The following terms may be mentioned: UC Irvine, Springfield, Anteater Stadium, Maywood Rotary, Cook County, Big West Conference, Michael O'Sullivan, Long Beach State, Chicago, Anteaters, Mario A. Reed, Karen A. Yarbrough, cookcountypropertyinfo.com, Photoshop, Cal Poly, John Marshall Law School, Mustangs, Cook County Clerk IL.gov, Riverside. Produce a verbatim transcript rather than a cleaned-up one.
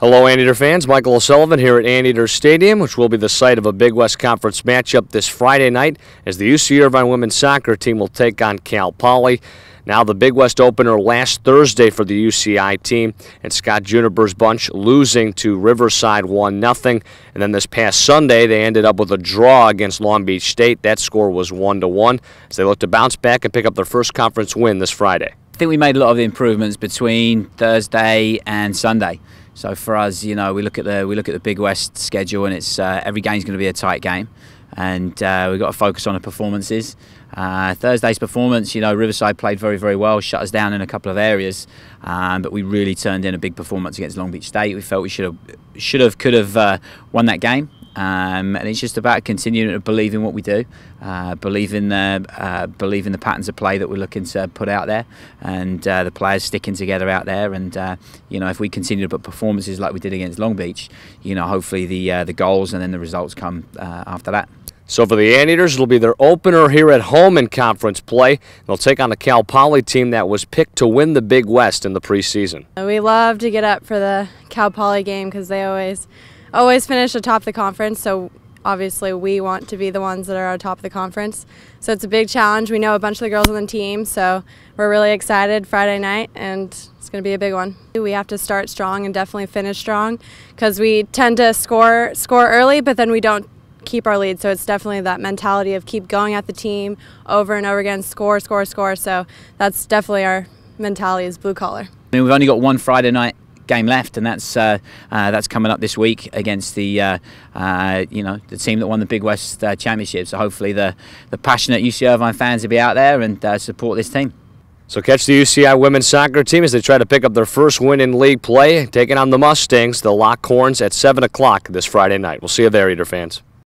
Hello Anteater fans, Michael O'Sullivan here at Anteater Stadium, which will be the site of a Big West Conference matchup this Friday night as the U C Irvine women's soccer team will take on Cal Poly. Now the Big West opener last Thursday for the U C I team and Scott Juniper's bunch losing to Riverside one nothing. And then this past Sunday they ended up with a draw against Long Beach State. That score was one to one as they look to bounce back and pick up their first conference win this Friday. I think we made a lot of improvements between Thursday and Sunday. So for us, you know, we look at the we look at the Big West schedule, and it's uh, every game's going to be a tight game, and uh, we've got to focus on the performances. Uh, Thursday's performance, you know, Riverside played very, very well, shut us down in a couple of areas, um, but we really turned in a big performance against Long Beach State. We felt we should have, should have, could have uh, won that game. Um, and it's just about continuing to believe in what we do, uh, believe in the uh, believe in the patterns of play that we're looking to put out there, and uh, the players sticking together out there. And uh, you know, if we continue to put performances like we did against Long Beach, you know, hopefully the uh, the goals and then the results come uh, after that. So for the Anteaters, it'll be their opener here at home in conference play. They'll take on the Cal Poly team that was picked to win the Big West in the preseason. We love to get up for the Cal Poly game because they always. always finish atop the conference, so obviously we want to be the ones that are atop the conference. So it's a big challenge. We know a bunch of the girls on the team, so we're really excited Friday night, and it's going to be a big one. We have to start strong and definitely finish strong because we tend to score score early, but then we don't keep our lead. So it's definitely that mentality of keep going at the team over and over again, score, score, score. So that's definitely our mentality as blue collar. I mean, we've only got one Friday night game left, and that's uh, uh, that's coming up this week against the uh, uh, you know, the team that won the Big West uh, championship. So hopefully the the passionate U C Irvine fans will be out there and uh, support this team. So catch the U C I women's soccer team as they try to pick up their first win in league play, taking on the Mustangs, the Longhorns, at seven o'clock this Friday night. We'll see you there, Eater fans.